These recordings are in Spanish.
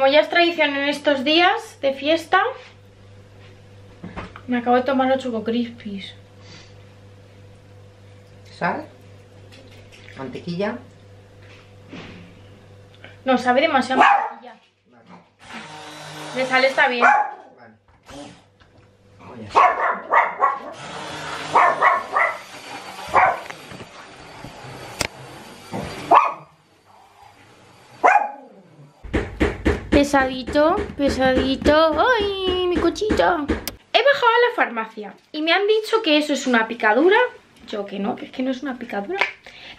como ya es tradición en estos días de fiesta, me acabo de tomar los Choco Crispies. Sal, mantequilla. No, sabe demasiado mantequilla. De sal está bien. Vale. Pesadito, pesadito. ¡Ay, mi cochita! He bajado a la farmacia y me han dicho que eso es una picadura. Yo que es que no es una picadura.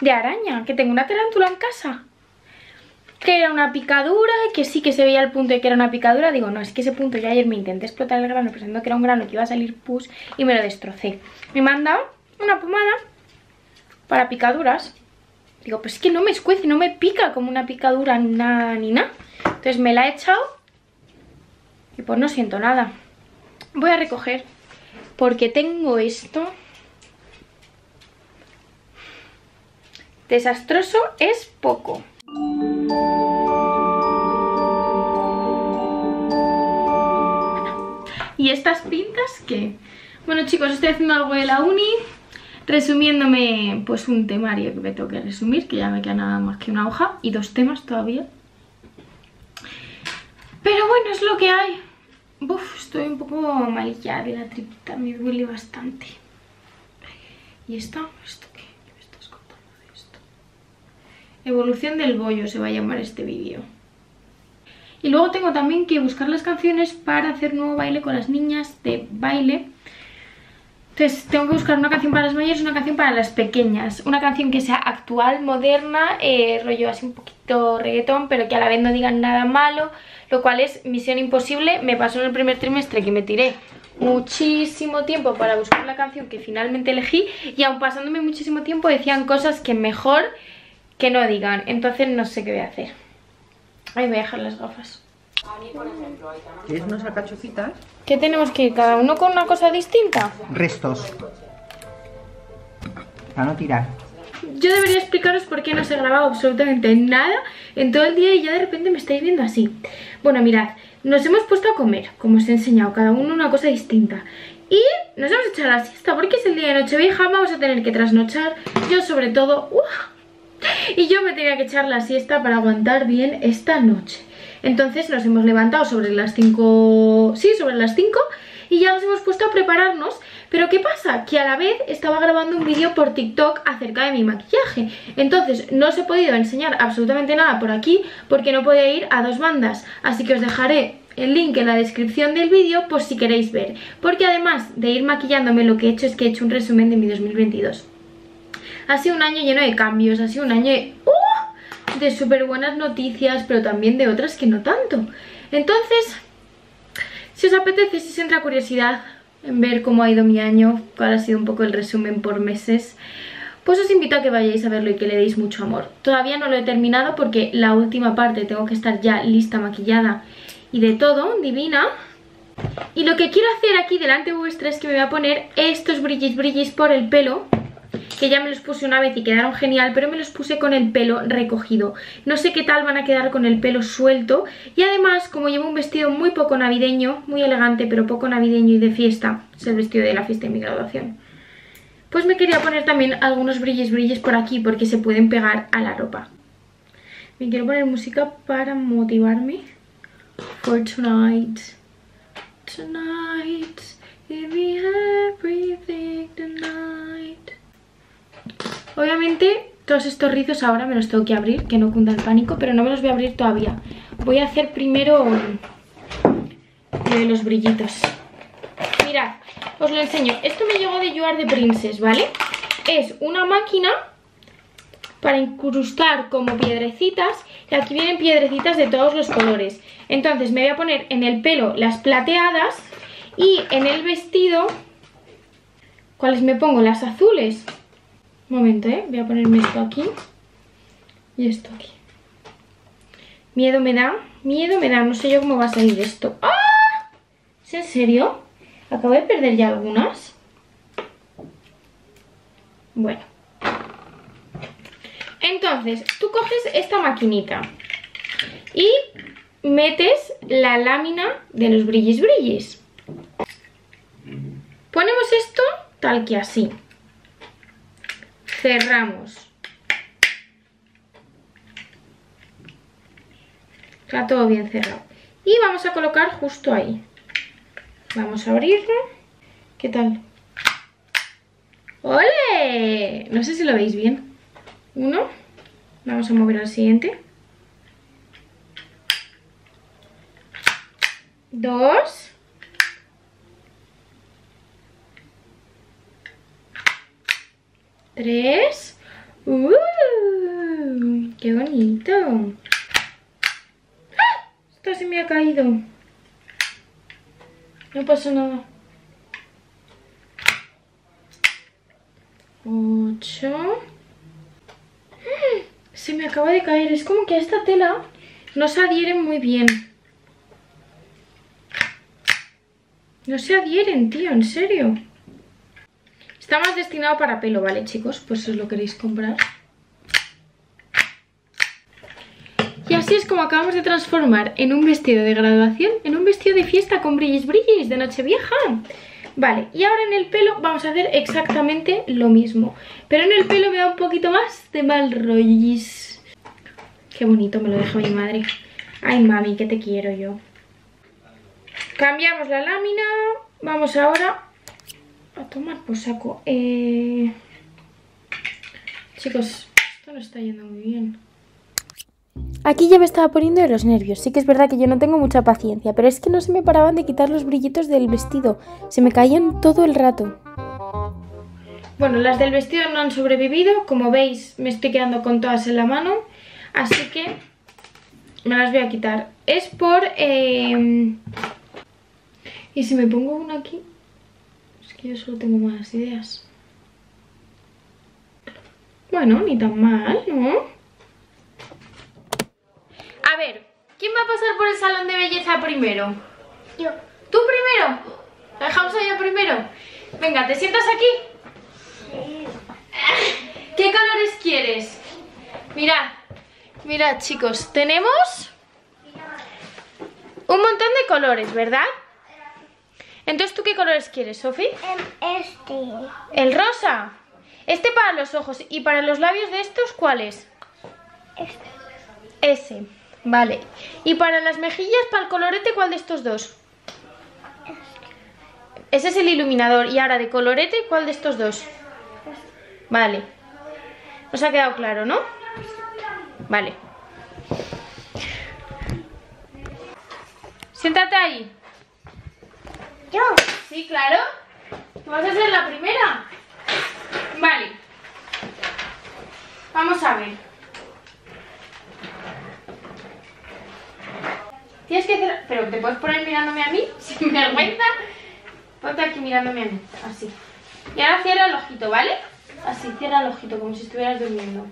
De araña, que tengo una tarántula en casa. Que era una picadura, que sí que se veía el punto de que era una picadura. Digo, no, es que ese punto yo ayer me intenté explotar el grano pensando que era un grano que iba a salir pus y me lo destrocé. Me mandaron una pomada para picaduras. Digo, pues es que no me escuece, no me pica como una picadura ni nada. Entonces me la he echado y pues no siento nada. Voy a recoger porque tengo esto. Desastroso es poco. Y estas pintas que... Bueno, chicos, estoy haciendo algo de la uni, resumiéndome pues un temario que me tengo que resumir, que ya me queda nada más que una hoja y dos temas todavía. Pero bueno, es lo que hay. Uf, estoy un poco malilla de la tripita, me duele bastante. ¿Y esto qué? ¿Qué me estás contando de esto? Evolución del bollo se va a llamar este vídeo. Y luego tengo también que buscar las canciones para hacer nuevo baile con las niñas de baile. Entonces tengo que buscar una canción para las mayores y una canción para las pequeñas. Una canción que sea actual, moderna, rollo así un poquito reggaetón, pero que a la vez no digan nada malo. Lo cual es misión imposible. Me pasó en el primer trimestre que me tiré muchísimo tiempo para buscar la canción que finalmente elegí. Y aun pasándome muchísimo tiempo decían cosas que mejor que no digan. Entonces no sé qué voy a hacer. Ahí voy a dejar las gafas. ¿Quieres unas alcachofitas? ¿Qué tenemos que ir? ¿Cada uno con una cosa distinta? Restos. Para no tirar. Yo debería explicaros por qué no se grababa absolutamente nada en todo el día y ya de repente me estáis viendo así. Bueno, mirad, nos hemos puesto a comer, como os he enseñado, cada uno una cosa distinta. Y nos hemos echado la siesta porque es el día de Nochevieja, vamos a tener que trasnochar. Yo sobre todo... Y yo me tenía que echar la siesta para aguantar bien esta noche. Entonces nos hemos levantado sobre las 5... Sí, sobre las 5. Y ya nos hemos puesto a prepararnos. Pero ¿qué pasa? Que a la vez estaba grabando un vídeo por TikTok acerca de mi maquillaje. Entonces no os he podido enseñar absolutamente nada por aquí porque no podía ir a dos bandas. Así que os dejaré el link en la descripción del vídeo por si queréis ver. Porque además de ir maquillándome, lo que he hecho es que he hecho un resumen de mi 2022. Ha sido un año lleno de cambios, ha sido un año de súper buenas noticias, pero también de otras que no tanto. Entonces, si os apetece, si os entra curiosidad en ver cómo ha ido mi año, cuál ha sido un poco el resumen por meses, pues os invito a que vayáis a verlo y que le deis mucho amor. Todavía no lo he terminado porque la última parte tengo que estar ya lista, maquillada y de todo, divina. Y lo que quiero hacer aquí delante vuestra es que me voy a poner estos brillis por el pelo, que ya me los puse una vez y quedaron genial, pero me los puse con el pelo recogido. No sé qué tal van a quedar con el pelo suelto. Y además, como llevo un vestido muy poco navideño, muy elegante, pero poco navideño y de fiesta, es el vestido de la fiesta de mi graduación, pues me quería poner también algunos brillis por aquí, porque se pueden pegar a la ropa. Me quiero poner música para motivarme. For tonight, tonight, give me everything tonight. Obviamente todos estos rizos ahora me los tengo que abrir, que no cunda el pánico, pero no me los voy a abrir todavía. Voy a hacer primero los brillitos. Mirad, os lo enseño. Esto me llegó de Joar de Princess, ¿vale? Es una máquina para incrustar como piedrecitas, y aquí vienen piedrecitas de todos los colores. Entonces me voy a poner en el pelo las plateadas y en el vestido, ¿cuáles me pongo? Las azules. Un momento, voy a ponerme esto aquí y esto aquí. Miedo me da, no sé yo cómo va a salir esto. ¡Ah! ¿Es en serio? Acabo de perder ya algunas. Bueno. Entonces, tú coges esta maquinita y metes la lámina de los brillis brillis. Ponemos esto tal que así. Cerramos. Está todo bien cerrado. Y vamos a colocar justo ahí. Vamos a abrirlo. ¿Qué tal? ¡Ole! No sé si lo veis bien. Uno. Vamos a mover al siguiente. Dos. Tres. ¡Uh! ¡Qué bonito! ¡Ah! Esto se me ha caído. No pasó nada. 8. Se me acaba de caer. Es como que a esta tela no se adhieren muy bien. No se adhieren, tío, en serio. Está más destinado para pelo, ¿vale, chicos? Pues si os lo queréis comprar. Y así es como acabamos de transformar en un vestido de graduación, en un vestido de fiesta con brillis brillis de Nochevieja. Vale, y ahora en el pelo vamos a hacer exactamente lo mismo. Pero en el pelo me da un poquito más de mal rollis. Qué bonito me lo deja mi madre. Ay, mami, que te quiero yo. Cambiamos la lámina. Vamos ahora a tomar por saco. Chicos, esto no está yendo muy bien. Aquí ya me estaba poniendo de los nervios. Sí que es verdad que yo no tengo mucha paciencia, pero es que no se me paraban de quitar los brillitos del vestido. Se me caían todo el rato. Bueno, las del vestido no han sobrevivido. Como veis, me estoy quedando con todas en la mano. Así que me las voy a quitar. Es por... ¿Y si me pongo una aquí? Es que yo solo tengo malas ideas. Bueno, ni tan mal, ¿no? A ver, ¿quién va a pasar por el salón de belleza primero? Yo. ¿Tú primero? ¿La dejamos a yo primero? Venga, ¿te sientas aquí? ¿Qué colores quieres? Mirad, mirad, chicos, tenemos un montón de colores, ¿verdad? Entonces, ¿tú qué colores quieres, Sofi? Este. ¿El rosa? Este para los ojos. ¿Y para los labios de estos cuáles? Este. Ese. Vale, y para las mejillas, para el colorete, ¿cuál de estos dos? Ese es el iluminador. Y ahora de colorete, ¿cuál de estos dos? Vale. Nos ha quedado claro, ¿no? Vale. Siéntate ahí. ¿Yo? Sí, claro. ¿Tú vas a ser la primera? Vale. Vamos a ver. Tienes que hacer... Pero te puedes poner mirándome a mí, sin vergüenza. Ponte aquí mirándome a mí, así. Y ahora cierra el ojito, ¿vale? Así, cierra el ojito, como si estuvieras durmiendo.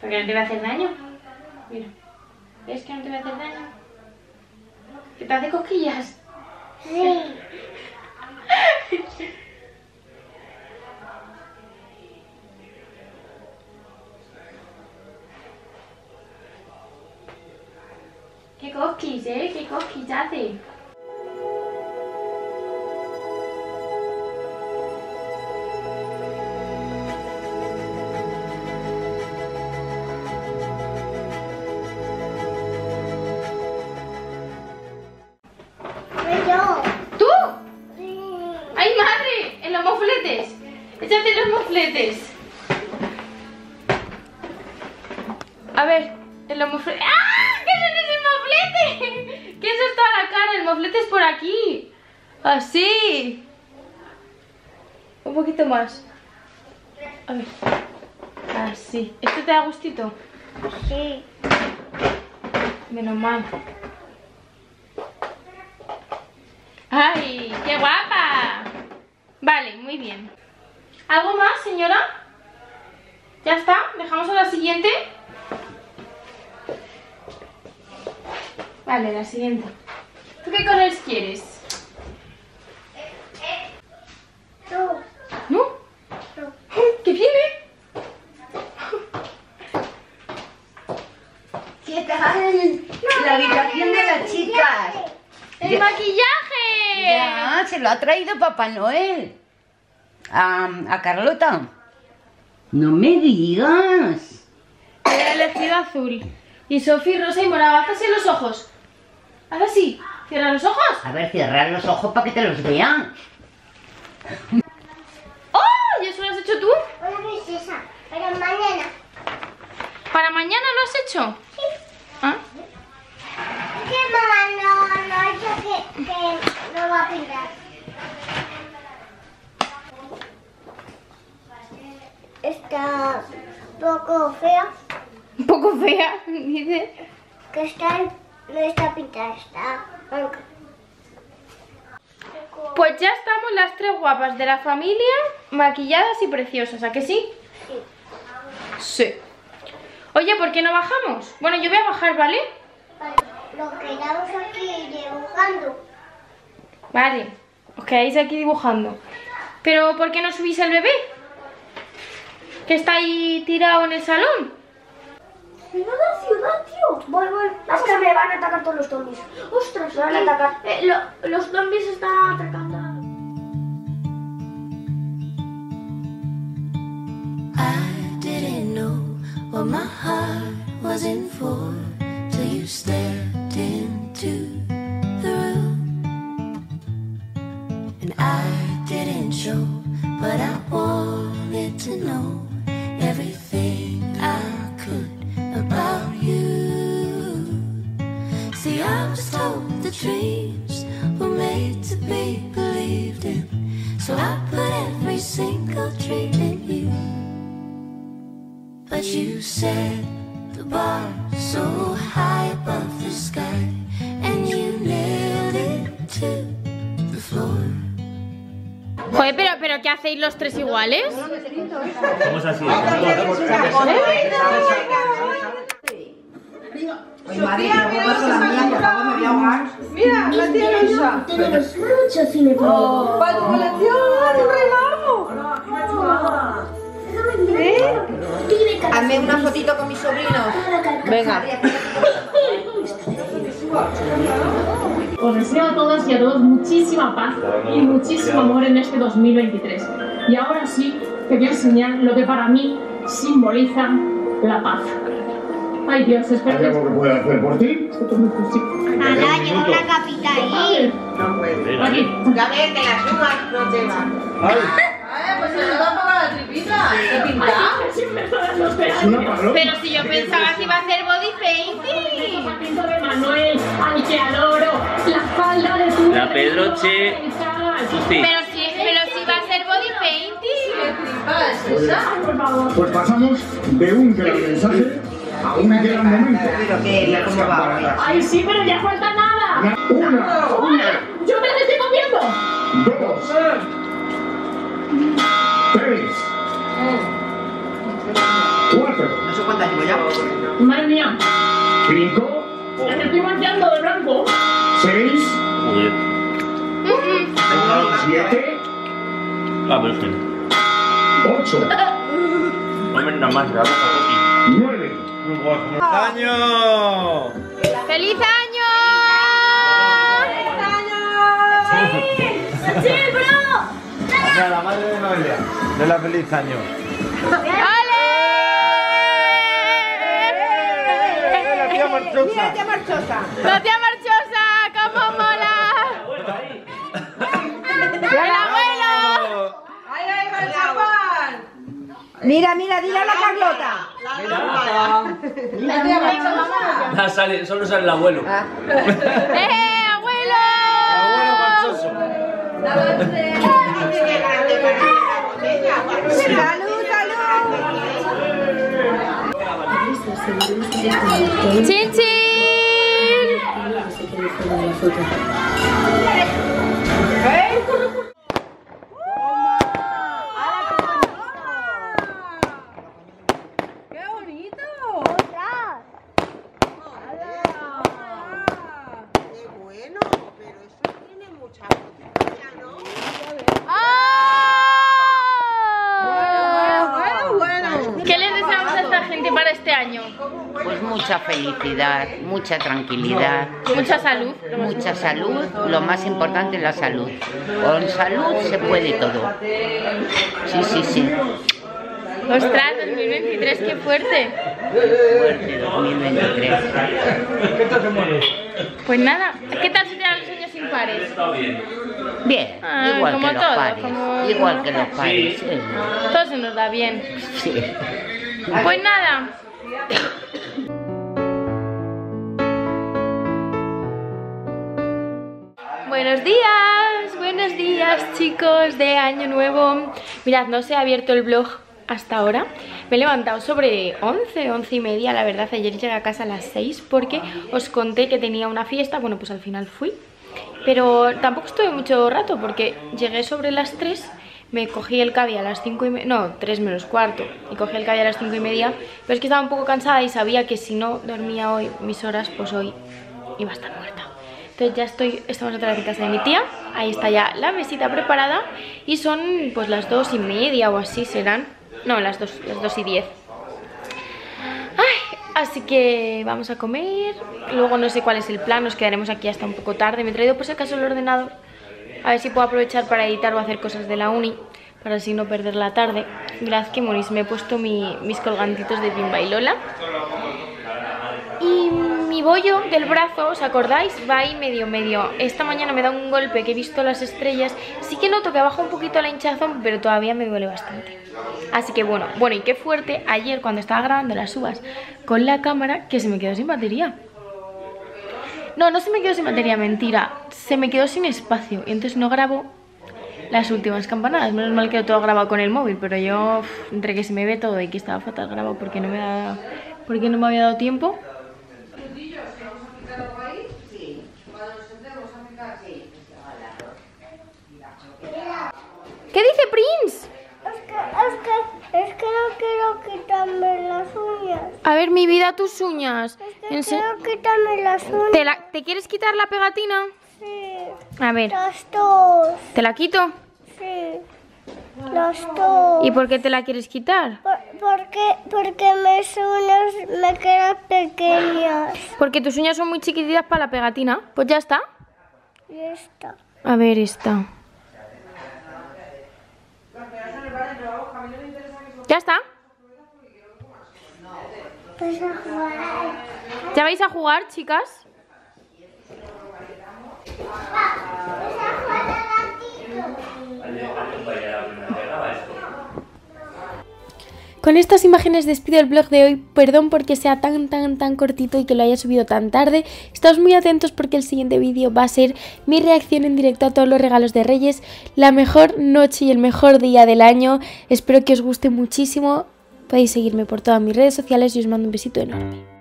Porque no te va a hacer daño. Mira. ¿Ves que no te va a hacer daño? ¿Que te hace cosquillas? Sí. ¡Qué cosquis, eh! ¡Qué cosquis hace! ¿Tú? Sí. ¡Ay, madre! ¡En los mofletes! ¡Échate los mofletes! A ver, en los mofletes... ¡Ah! ¿Qué es eso? ¿Qué es esto a la cara? El moflete es por aquí. Así. Un poquito más. A ver. Así. ¿Esto te da gustito? Sí. Menos mal. ¡Ay! ¡Qué guapa! Vale, muy bien. ¿Algo más, señora? ¿Ya está? ¿Dejamos a la siguiente? Vale, la siguiente. ¿Tú qué colores quieres? No. ¿No? No. ¿Qué viene? ¿Qué tal? No. la habitación de las chicas. ¡El maquillaje! Ya, se lo ha traído Papá Noel. A Carlota. No me digas. Era elegido azul. Y Sofía, rosa y morado. Haz así los ojos. Haz así. Cierra los ojos. A ver, cierra los ojos para que te los vean. ¡Oh! ¿Y eso lo has hecho tú? Una princesa. Para mañana. ¿Para mañana lo has hecho? Sí. ¿Ah? Es que mamá no ha hecho que no va a pintar. Está poco fea. ¿Un poco fea? Dice. Que está, no está pintada, está blanca. Pues ya estamos las tres guapas de la familia, maquilladas y preciosas, ¿a que sí? Sí. Sí. Oye, ¿por qué no bajamos? Bueno, yo voy a bajar, ¿vale? Vale, nos quedamos aquí dibujando. Vale, os quedáis aquí dibujando. Pero, ¿por qué no subís al bebé? Que está ahí tirado en el salón. ¡Mira la ciudad, tío! Voy, voy. Es que me van a atacar todos los zombies. ¡Ostras! Me van a atacar. Los zombies están atacando. I didn't know what my heart was in for till you stepped into the room. And I didn't show, but I wanted to know everything I could. About you. See, I was told the dreams were made to be believed in, so I put every single dream in you. But you set the bar so high above the sky, and you nailed it to the floor. Joder, pero ¿qué hacéis los tres iguales? Vamos así. Oye, madre, mira, la tía Luisa. Tenemos mucho cine. Para tu colección, un regalo. Hazme una fotito con mis sobrinos. Venga. Os deseo a todas y a todos muchísima paz y muchísimo amor en este 2023. Y ahora sí, te voy a enseñar lo que para mí simboliza la paz. Ay Dios, espero que... ¿Algo que pueda hacer por ti? Ana, lleva una capita ahí. No puede. Aquí. Ya ves que las uvas no te van. Pues se lo da para la tripita. ¿Te pinta? Pero si yo pensaba que iba a hacer body painting. Patito de Manuel, al que adoro, la falda de tu... La Pedroche. Pero si va a ser body painting. Por favor. Pues pasamos de un gran mensaje a un gran momento. Ay, sí, pero ya falta nada. Una. Yo me estoy comiendo. Dos. 3, 4. No sé cuántas llevo ya. Madre mía. 5. Ya te estoy manchando de blanco. 6. 7. 8. Hombre, nada más. 9. ¡Año! ¡Feliz año! ¡Feliz año! ¡Sí, bro! A la madre de Noelia, de la feliz año. ¡Ale! ¡La tía marchosa! ¡Mira la tía marchosa! ¡La tía marchosa! ¡Cómo mola! ¡El abuelo! ¡Ahí va el Juan! Mira, dile a la Carlota. ¡La tía marchosa! No sale, solo sale el abuelo. ¡Eh, abuelo! ¡El abuelo marchoso! ¡Salud! ¡Chin, chin! ¡Qué bonito! ¡Qué bueno! Pero eso tiene mucha potencia, ¿no? ¡Ah! ¡Qué bueno! ¿Qué les deseamos a esta gente para este este año? Pues mucha felicidad, mucha tranquilidad. Mucha salud. Mucha salud, lo más importante es la salud. Con salud se puede todo. Sí, sí, sí. Ostras, 2023, qué fuerte. Fuerte, 2023. Pues nada, ¿qué tal se te dan los años impares? Bien, igual que los pares. Igual que los pares. Todo se nos da bien. Sí. Pues nada. Buenos días chicos de Año Nuevo. Mirad, no os he abierto el vlog hasta ahora. Me he levantado sobre 11, 11 y media, la verdad. Ayer llegué a casa a las 6 porque os conté que tenía una fiesta. Bueno, pues al final fui, pero tampoco estuve mucho rato porque llegué sobre las 3. Me cogí el cabi a las 5 y media, no, 3 menos cuarto, y cogí el cabi a las 5 y media, pero es que estaba un poco cansada y sabía que si no dormía hoy mis horas, pues hoy iba a estar muerta. Entonces ya estamos otra vez en casa de mi tía, ahí está ya la mesita preparada y son pues las 2 y media o así serán, no, las 2 y 10. Así que vamos a comer, luego no sé cuál es el plan, nos quedaremos aquí hasta un poco tarde. Me he traído por si acaso el ordenador. A ver si puedo aprovechar para editar o hacer cosas de la uni, para así no perder la tarde. Mirad que moris, me he puesto mis colgantitos de Bimba y Lola. Y mi bollo del brazo, ¿os acordáis? Va ahí medio. Esta mañana me da un golpe que he visto las estrellas. Sí que noto que baja un poquito la hinchazón, pero todavía me duele bastante. Así que bueno, y qué fuerte ayer cuando estaba grabando las uvas con la cámara, que se me quedó sin batería. No, no se me quedó sin batería, mentira. Se me quedó sin espacio y entonces no grabo las últimas campanadas. Menos mal que todo grabado con el móvil, pero yo entre que se me ve todo y que estaba fatal grabado porque no me había dado tiempo. ¿Qué dice Prince? Es que no quiero quitarme las uñas. A ver, mi vida, tus uñas. Es que quiero quitarme las uñas. ¿Te quieres quitar la pegatina? Sí. A ver. Las dos. ¿Te la quito? Sí. Las dos. ¿Y por qué te la quieres quitar? Porque mis uñas me quedan pequeñas. Porque tus uñas son muy chiquititas para la pegatina. Pues ya está. Y esta. A ver, esta. ¿Ya está? ¿Ya vais a jugar, chicas? Con estas imágenes despido el vlog de hoy. Perdón porque sea tan cortito y que lo haya subido tan tarde. Estad muy atentos porque el siguiente vídeo va a ser mi reacción en directo a todos los regalos de Reyes. La mejor noche y el mejor día del año. Espero que os guste muchísimo. Podéis seguirme por todas mis redes sociales y os mando un besito enorme.